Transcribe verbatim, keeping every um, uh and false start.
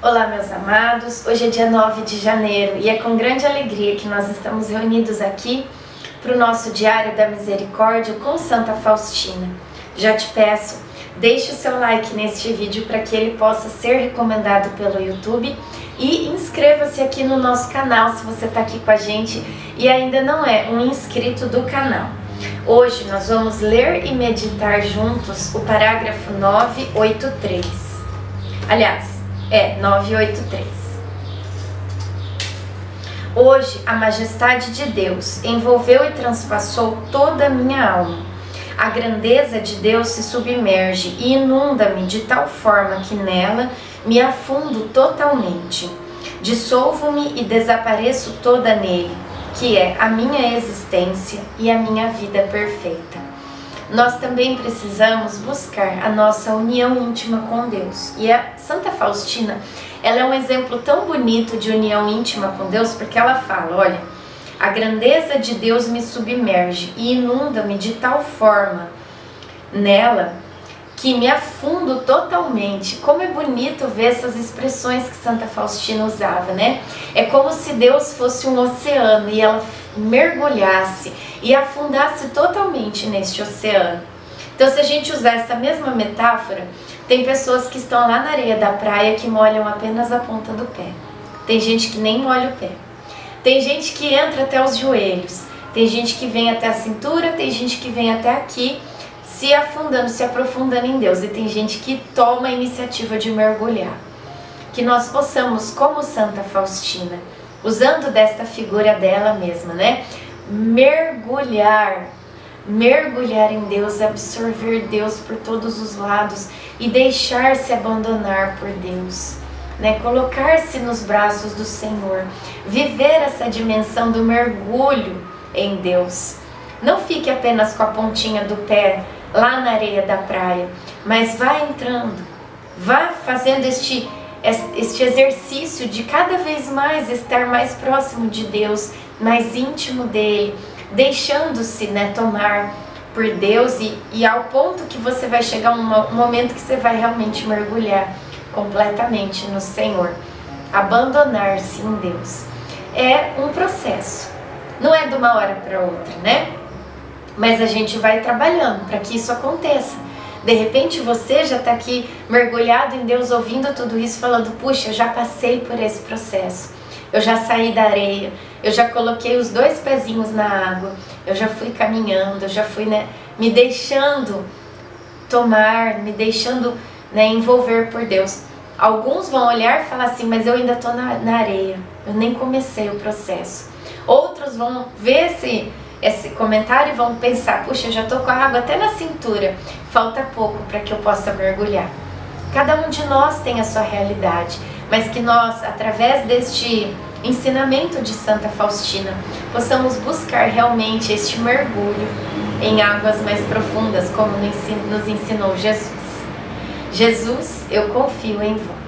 Olá, meus amados, hoje é dia nove de janeiro e é com grande alegria que nós estamos reunidos aqui para o nosso Diário da Misericórdia com Santa Faustina. Já te peço, deixe o seu like neste vídeo para que ele possa ser recomendado pelo YouTube e inscreva-se aqui no nosso canal se você está aqui com a gente e ainda não é um inscrito do canal. Hoje nós vamos ler e meditar juntos o parágrafo novecentos e oitenta e três, aliás, É, novecentos e oitenta e três. Hoje a majestade de Deus envolveu e transpassou toda a minha alma. A grandeza de Deus se submerge e inunda-me de tal forma que nela me afundo totalmente. Dissolvo-me e desapareço toda nele, que é a minha existência e a minha vida perfeita. Nós também precisamos buscar a nossa união íntima com Deus. E a Santa Faustina, ela é um exemplo tão bonito de união íntima com Deus, porque ela fala, olha, a grandeza de Deus me submerge e inunda-me de tal forma nela que me afundo totalmente. Como é bonito ver essas expressões que Santa Faustina usava, né? É como se Deus fosse um oceano e ela mergulhasse e afundasse totalmente neste oceano. Então, se a gente usar essa mesma metáfora, tem pessoas que estão lá na areia da praia que molham apenas a ponta do pé. Tem gente que nem molha o pé. Tem gente que entra até os joelhos. Tem gente que vem até a cintura, tem gente que vem até aqui, se afundando, se aprofundando em Deus. E tem gente que toma a iniciativa de mergulhar. Que nós possamos, como Santa Faustina, usando desta figura dela mesma, né? Mergulhar, mergulhar em Deus, absorver Deus por todos os lados e deixar-se abandonar por Deus, né? Colocar-se nos braços do Senhor, viver essa dimensão do mergulho em Deus. Não fique apenas com a pontinha do pé lá na areia da praia, mas vá entrando, vá fazendo este este exercício de cada vez mais estar mais próximo de Deus, mais íntimo dele, deixando-se, né, tomar por Deus e, e ao ponto que você vai chegar um momento que você vai realmente mergulhar completamente no Senhor. Abandonar-se em Deus é um processo, não é de uma hora para outra, né? Mas a gente vai trabalhando para que isso aconteça. De repente você já está aqui mergulhado em Deus, ouvindo tudo isso, falando, puxa, eu já passei por esse processo, eu já saí da areia, eu já coloquei os dois pezinhos na água, eu já fui caminhando, eu já fui, né, me deixando tomar, me deixando, né, envolver por Deus. Alguns vão olhar e falar assim, mas eu ainda estou na, na areia, eu nem comecei o processo. Outros vão ver esse... esse comentário e vão pensar, puxa, eu já estou com a água até na cintura, falta pouco para que eu possa mergulhar. Cada um de nós tem a sua realidade, mas que nós, através deste ensinamento de Santa Faustina, possamos buscar realmente este mergulho em águas mais profundas, como nos ensinou Jesus. Jesus, eu confio em vós.